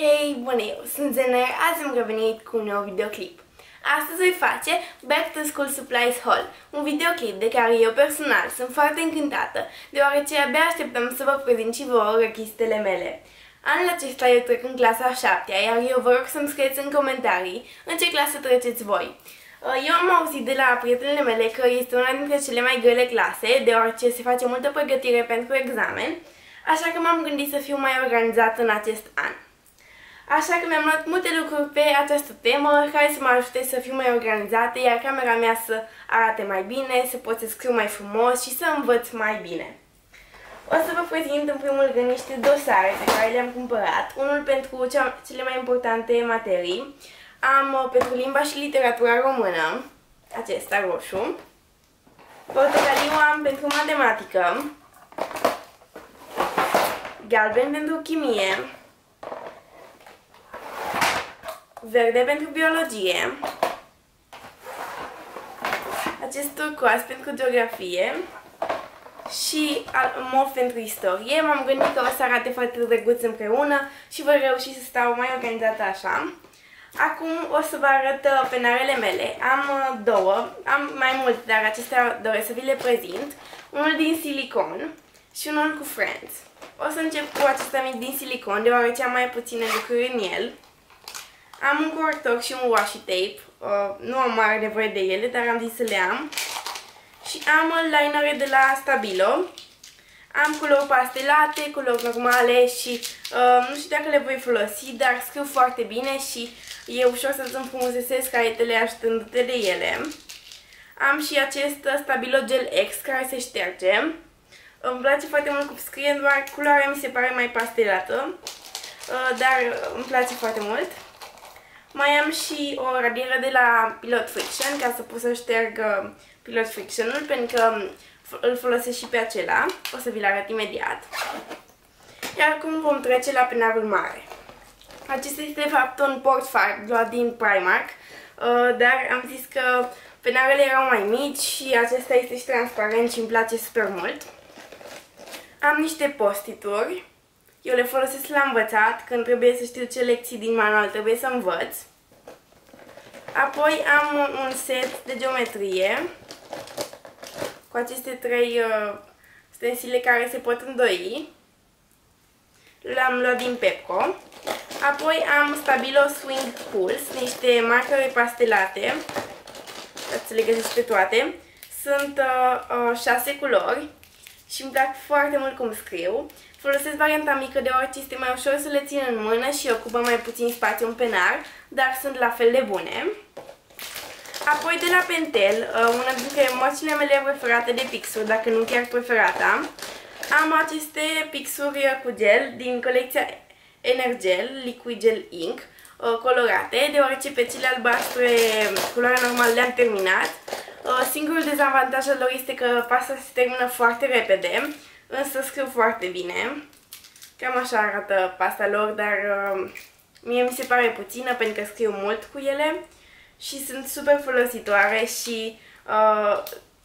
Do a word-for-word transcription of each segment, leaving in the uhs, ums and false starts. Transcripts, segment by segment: Hei, bună, eu sunt Zena, azi am revenit cu un nou videoclip. Astăzi voi face Back to School Supplies Haul, un videoclip de care eu personal sunt foarte încântată, deoarece abia așteptăm să vă prezint și vouă rechistele mele. Anul acesta eu trec în clasa a șaptea, iar eu vă rog să-mi scrieți în comentarii în ce clasă treceți voi. Eu am auzit de la prietenele mele că este una dintre cele mai grele clase, deoarece se face multă pregătire pentru examen, așa că m-am gândit să fiu mai organizată în acest an. Așa că mi-am luat multe lucruri pe această temă care să mă ajute să fiu mai organizată, iar camera mea să arate mai bine, să pot să scriu mai frumos și să învăț mai bine. O să vă prezint în primul rând niște dosare pe care le-am cumpărat, unul pentru cele mai importante materii. Am pentru limba și literatura română, acesta roșu. Portocaliu am pentru matematică. Galben pentru chimie. Verde pentru biologie. Acest turcoaz pentru geografie. Și mov pentru istorie. M-am gândit că o să arate foarte drăguț împreună și voi reuși să stau mai organizată așa. Acum o să vă arăt penarele mele. Am două, am mai multe, dar acestea doresc să vi le prezint. Unul din silicon și unul cu Friends. O să încep cu acesta mic din silicon, deoarece am mai puține lucruri în el. Am un corrector și un washi tape. Uh, nu am mare nevoie de ele, dar am zis să le am. Și am linere de la Stabilo. Am culori pastelate, culori normale și uh, nu știu dacă le voi folosi, dar scriu foarte bine și e ușor să-ți înfrumusețesc caietele ajutându-te de ele. Am și acest Stabilo Gel X care se șterge. Îmi place foarte mult cum scrie, doar culoarea mi se pare mai pastelată, uh, dar îmi place foarte mult. Mai am și o rabieră de la Pilot Frixion, ca să pot să șterg Pilot Frictionul, pentru că îl folosesc și pe acela. O să vi-l arăt imediat. Iar acum vom trece la penarul mare. Acesta este de fapt un portfar luat din Primark, dar am zis că penarele erau mai mici și acesta este și transparent și îmi place super mult. Am niște postituri. Eu le folosesc la învățat, când trebuie să știu ce lecții din manual trebuie să învăț. Apoi am un set de geometrie cu aceste trei uh, stensile care se pot îndoi. L-am luat din Pepco. Apoi am Stabilo Swing Pulse, niște marcare pastelate. Să le găsesc pe toate. Sunt uh, uh, șase culori și îmi plac foarte mult cum scriu. Folosesc varianta mică deoarece este mai ușor să le țin în mână și ocupă mai puțin spațiu în penar, dar sunt la fel de bune. Apoi de la Pentel, una dintre mărcile mele preferate de pixuri, dacă nu chiar preferata, am aceste pixuri cu gel din colecția Energel, Liquid Gel Ink, colorate, deoarece pe cele albastre culoarea normală le-am terminat. Singurul dezavantaj al lor este că pasta se termină foarte repede, însă scriu foarte bine. Cam așa arată pasta lor, dar uh, mie mi se pare puțină pentru că scriu mult cu ele și sunt super folositoare și uh,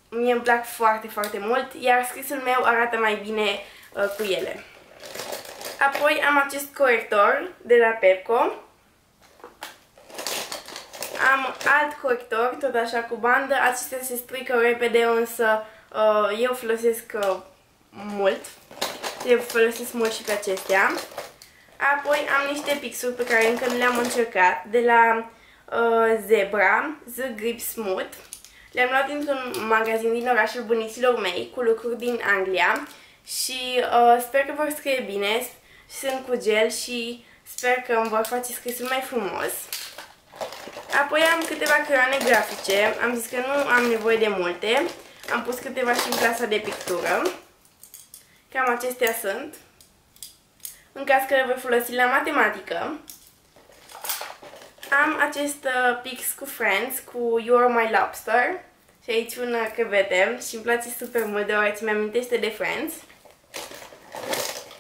mie îmi plac foarte, foarte mult, iar scrisul meu arată mai bine uh, cu ele. Apoi am acest corector de la Pepco. Am alt corector, tot așa cu bandă. Acestea se strică repede, însă uh, eu folosesc uh, mult. Le folosesc mult și pe acestea. Apoi am niște pixuri pe care încă nu le-am încercat, de la uh, Zebra, The Grip Smooth. Le-am luat dintr-un magazin din orașul bunicilor mei, cu lucruri din Anglia. Și uh, sper că vor scrie bine, sunt cu gel și sper că îmi vor face scrisul mai frumos. Apoi am câteva creioane grafice. Am zis că nu am nevoie de multe. Am pus câteva și în clasa de pictură. Cam acestea sunt, în caz că le voi folosi la matematică. Am acest uh, pix cu Friends, cu You Are My Lobster, și aici un uh, crevete și îmi place super mult deoarece mi-amintește de Friends.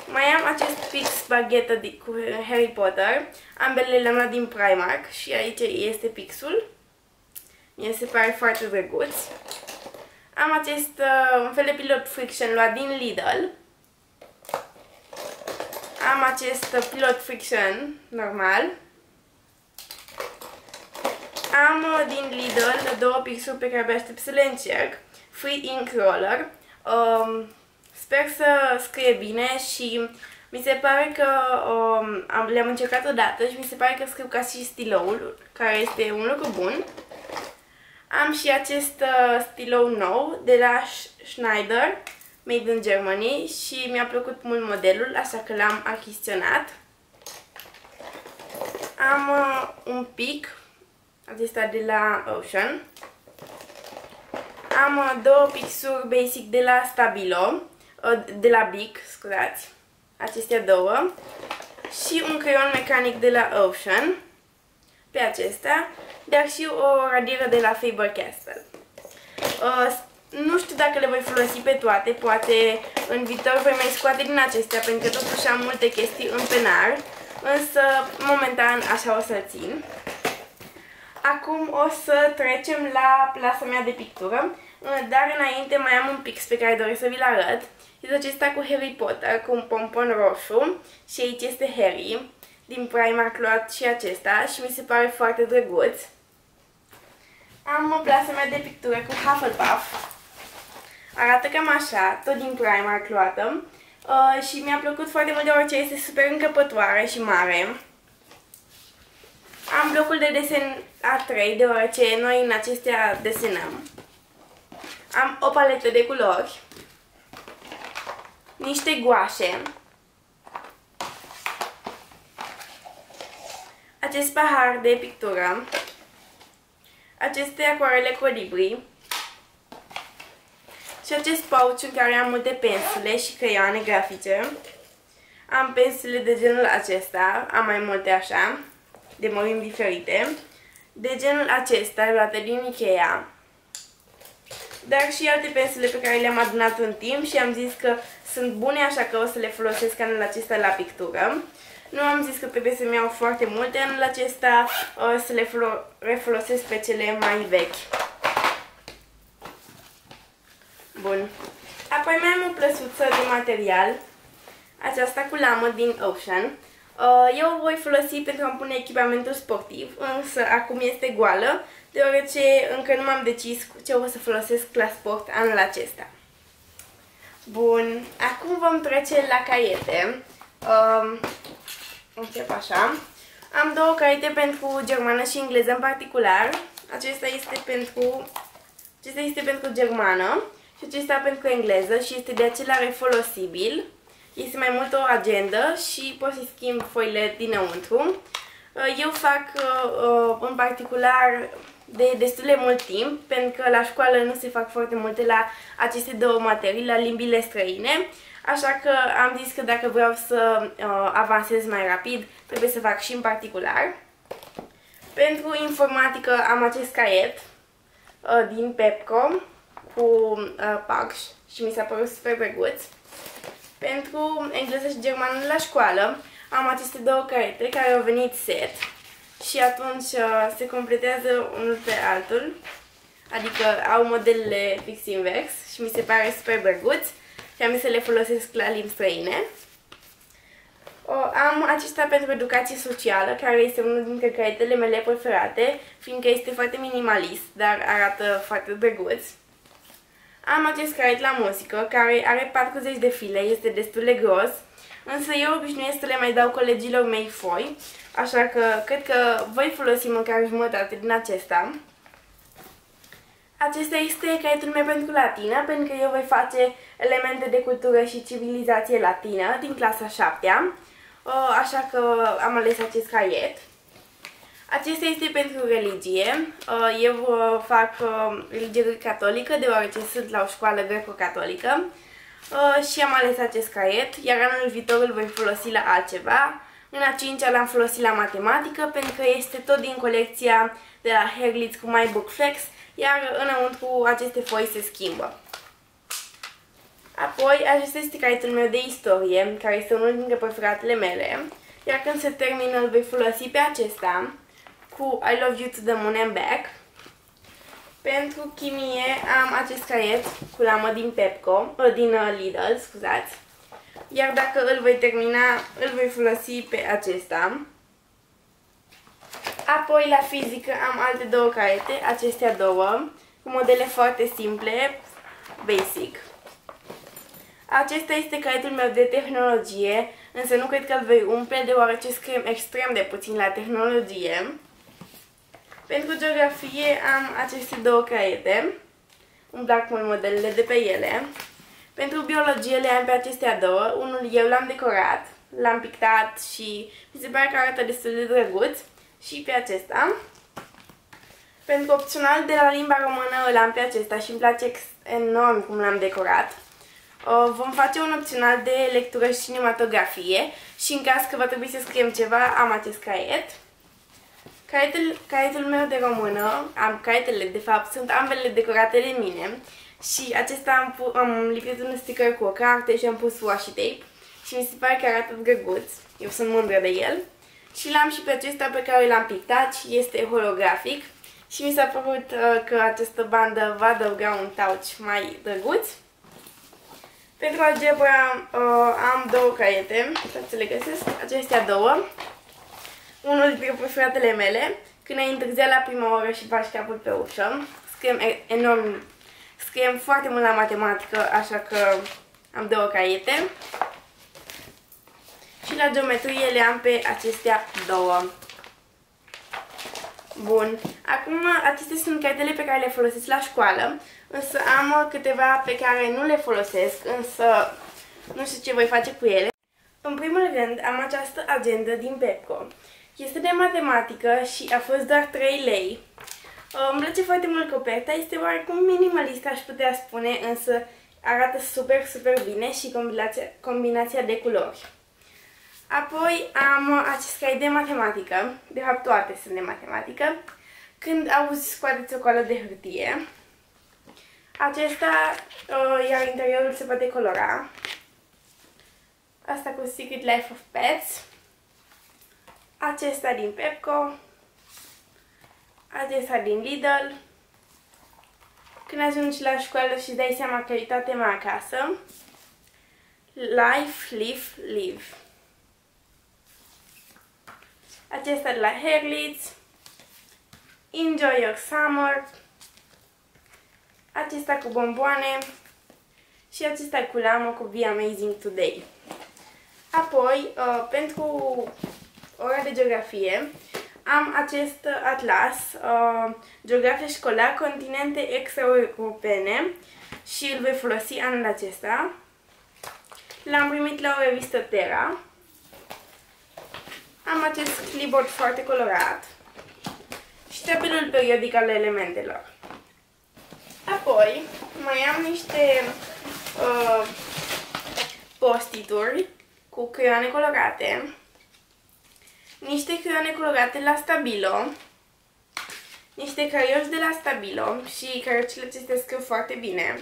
Mai am acest pix baghetă cu Harry Potter, ambele le-am luat din Primark și aici este pixul. Mi se pare foarte drăguț. Am acest uh, un fel de Pilot Frixion luat din Lidl. am acest Pilot Frixion normal. Am din Lidl două pixuri pe care abia aștept să le încerc. Free Ink Roller. Um, sper să scrie bine și mi se pare că um, le-am încercat odată și mi se pare că scriu ca și stiloul, care este un lucru bun. Am și acest uh, stilou nou de la Schneider, made in Germany, și mi-a plăcut mult modelul, așa că l-am achiziționat. Am uh, un pic, acesta de la Ocean. Am uh, două pixuri basic de la Stabilo, uh, de la Bic, scuzați, acestea două. Și un creion mecanic de la Ocean, pe acesta, dar și o radieră de la Faber Castell. Uh, nu știu dacă le voi folosi pe toate, poate în viitor voi mai scoate din acestea, pentru că totuși am multe chestii în penar, însă momentan așa o să țin. Acum o să trecem la plasa mea de pictură, dar înainte mai am un pix pe care doresc să vi-l arăt. Este acesta cu Harry Potter, cu un pompon roșu și aici este Harry. Din Primark luat și acesta și mi se pare foarte drăguț. Am o plasă mea de pictură cu Hufflepuff. Arată cam așa, tot din Primark luată. Uh, și mi-a plăcut foarte mult deoarece este super încăpătoare și mare. Am blocul de desen A trei deoarece noi în acestea desenăm. Am o paletă de culori. Niște guașe. Acest pahar de pictură, aceste acoarele Colibri și acest pouch în care am multe pensule și creioane grafice. Am pensule de genul acesta, am mai multe așa, de mărimi diferite, de genul acesta, luate din Ikea, dar și alte pensule pe care le-am adunat în timp și am zis că sunt bune, așa că o să le folosesc anul acesta la pictură. Nu am zis că trebuie să-mi iau foarte multe anul acesta, o să le refolosesc pe cele mai vechi. Bun. Apoi mai am o plăsuță de material, aceasta cu lamă din Ocean. Eu o voi folosi pentru a-mi pune echipamentul sportiv, însă acum este goală, deoarece încă nu m-am decis ce o să folosesc la sport anul acesta. Bun. Acum vom trece la caiete. Um, încep așa. Am două caiete pentru germană și engleză în particular. Acesta este pentru, acesta este pentru germană și acesta pentru engleză și este de acela refolosibil. Este mai mult o agendă și pot să schimb foile dinăuntru. Eu fac în particular de destul de mult timp, pentru că la școală nu se fac foarte multe la aceste două materii, la limbile străine. Așa că am zis că dacă vreau să uh, avansez mai rapid, trebuie să fac și în particular. Pentru informatică am acest caiet uh, din Pepco cu uh, Pax și mi s-a părut super drăguț. Pentru engleză și germană la școală am aceste două caiete care au venit set și atunci uh, se completează unul pe altul. Adică au modelele fix invers și mi se pare super drăguț. Și am zis să le folosesc la limbi străine. O, am acesta pentru educație socială, care este unul dintre caietele mele preferate, fiindcă este foarte minimalist, dar arată foarte drăguț. Am acest caiet la muzică, care are patruzeci de file, este destul de gros, însă eu obișnuiesc să le mai dau colegilor mei foi, așa că cred că voi folosi măcar jumătate din acesta. Acesta este caietul meu pentru latină, pentru că eu voi face elemente de cultură și civilizație latină din clasa a șaptea, așa că am ales acest caiet. Acesta este pentru religie. Eu fac religie catolică, deoarece sunt la o școală greco-catolică și am ales acest caiet, iar anul viitor îl voi folosi la altceva. În a cincea l-am folosit la matematică, pentru că este tot din colecția de la Herlitz cu MyBookFlex, iar înăuntru aceste foi se schimbă. Apoi, acesta este caietul meu de istorie, care este unul dintre preferatele mele, iar când se termină îl voi folosi pe acesta, cu I Love You to the Moon and Back. Pentru chimie am acest caiet cu lamă din Pepco, din Lidl, scuzați, iar dacă îl voi termina, îl voi folosi pe acesta. Apoi la fizică am alte două caiete, acestea două, cu modele foarte simple, basic. Acesta este caietul meu de tehnologie, însă nu cred că îl vei umple, deoarece scriem extrem de puțin la tehnologie. Pentru geografie am aceste două caiete, îmi plac mult modelele de pe ele. Pentru biologie le am pe acestea două, unul eu l-am decorat, l-am pictat și mi se pare că arată destul de drăguț. Și pe acesta. Pentru opțional de la limba română îl am pe acesta și îmi place enorm cum l-am decorat. Vom face un opțional de lectură și cinematografie și în caz că va trebui să scriem ceva, am acest caiet. Caietul, caietul meu de română, am caietele de fapt, sunt ambele decorate de mine și acesta am, am lipit un sticker cu o carte și am pus washi tape și mi se pare că arată drăguț, eu sunt mândră de el. Și l-am și pe acesta pe care l-am pictat și este holografic și mi s-a părut uh, că această bandă va adăuga un touch mai drăguț. Pentru algebra uh, am două caiete, să le găsesc, acestea două. Unul dintre preferatele mele, când ai întârziat la prima oră și faci capul pe ușă. Scriem enorm, scriem foarte mult la matematică, așa că am două caiete. Și la geometrie le am pe acestea două. Bun, acum acestea sunt caietele pe care le folosesc la școală, însă am câteva pe care nu le folosesc, însă nu știu ce voi face cu ele. În primul rând am această agendă din Pepco. Este de matematică și a fost doar trei lei. Îmi place foarte mult coperta, este oarecum minimalistă aș putea spune, însă arată super, super bine și combinația, combinația de culori. Apoi am acest caiet de matematică, de fapt toate sunt de matematică. Când auzi, scoateți o coală de hârtie. Acesta, iar interiorul se poate colora. Asta cu Secret Life of Pets. Acesta din Pepco. Acesta din Lidl. Când ajungi la școală și dai seama că ai uitat tema acasă. Life, Live, Live. Acesta de la Herlitz, Enjoy Your Summer, acesta cu bomboane și acesta cu lamă cu Be Amazing Today. Apoi, uh, pentru ora de geografie, am acest atlas, uh, Geografie școlar, continente extraeuropene și îl voi folosi anul acesta. L-am primit la o revistă Terra. Am acest clipboard foarte colorat și tabelul periodic al elementelor. Apoi, mai am niște uh, post-it-uri cu creioane colorate, niște creioane colorate la Stabilo, niște craioși de la Stabilo și craioșile acestea scriu foarte bine.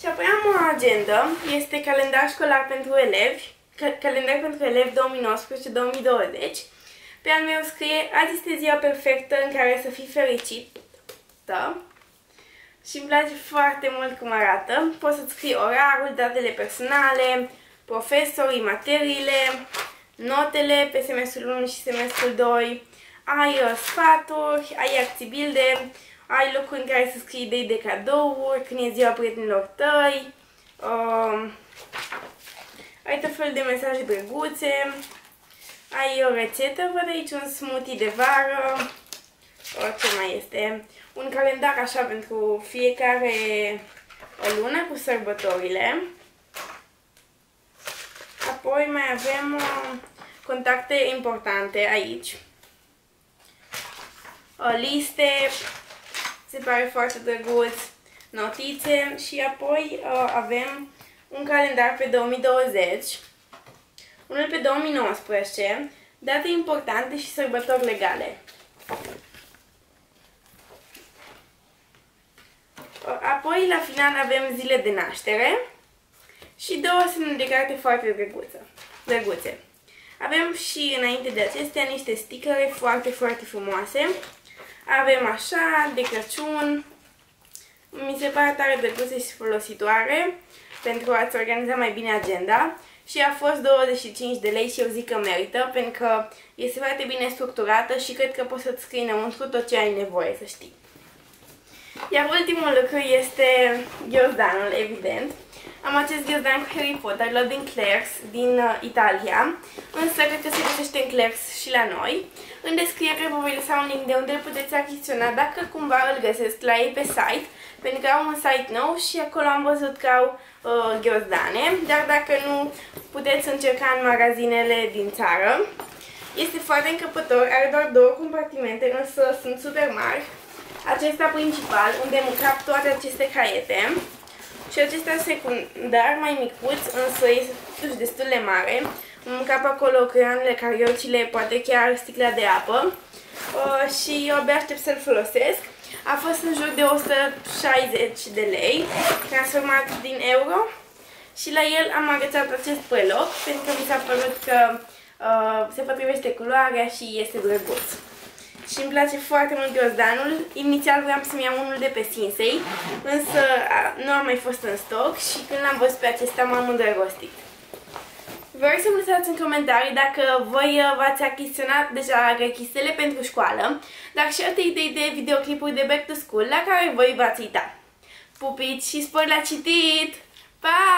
Și apoi am o agendă, este calendar școlar pentru elevi, calendar pentru elevi două mii nouăsprezece două mii douăzeci. Pe al meu scrie: azi este ziua perfectă în care să fii fericită. Și îmi place foarte mult cum arată. Poți să-ți scrii orarul, datele personale, profesorii, materiile, notele pe semestrul unu și semestrul doi. Ai sfaturi, ai actibilde, ai locuri în care să scrii idei de cadouri, când e ziua prietenilor tăi. Um, Ai tot felul de mesaje drăguțe, ai o rețetă, văd aici un smoothie de vară, orice mai este, un calendar așa pentru fiecare lună cu sărbătorile. Apoi mai avem contacte importante aici, liste, se pare foarte drăguț, notițe și apoi avem un calendar pe două mii douăzeci, unul pe două mii nouăsprezece, date importante și sărbători legale. Apoi, la final, avem zile de naștere și două semne de carte foarte drăguțe. Avem și, înainte de acestea, niște stickere foarte, foarte frumoase. Avem așa, de Crăciun, mi se pare tare drăguțe și folositoare. pentru a-ți organiza mai bine agenda și a fost douăzeci și cinci de lei și eu zic că merită pentru că este foarte bine structurată și cred că poți să-ți scrii înăuntru tot ce ai nevoie, să știi. Iar ultimul lucru este ghiozdanul, evident. Am acest ghiozdan cu Harry Potter, la din Claire's, din uh, Italia, însă cred că se găsește în Claire's și la noi. În descriere vă voi lăsa un link de unde puteți achiziționa dacă cumva îl găsesc la ei pe site, pentru că au un site nou și acolo am văzut că au uh, ghiozdane, dar dacă nu, puteți încerca în magazinele din țară. Este foarte încăpător, are doar două compartimente, însă sunt super mari. Acesta principal, unde îmi cap toate aceste caiete. Și acesta secundar, mai micuț, însă este totuși destul de mare. Îmi încap acolo creanele, cariocile, poate chiar sticla de apă. Uh, și eu abia aștept să-l folosesc. A fost în jur de o sută șaizeci de lei, transformat din euro. Și la el am agățat acest păloc, pentru că mi s-a părut că uh, se potrivește culoarea și este drăguț. Și îmi place foarte mult ghiozdanul. Inițial vreau să-mi iau unul de pe Sinsei, însă nu a mai fost în stoc și când l-am văzut pe acesta m-am îndrăgostit. Vă rog să-mi lăsați în comentarii dacă voi v-ați achiziționat deja rechisele pentru școală, dar și alte idei de videoclipuri de Back to School la care voi v-ați uitat. Pupiți și spor la citit! Pa!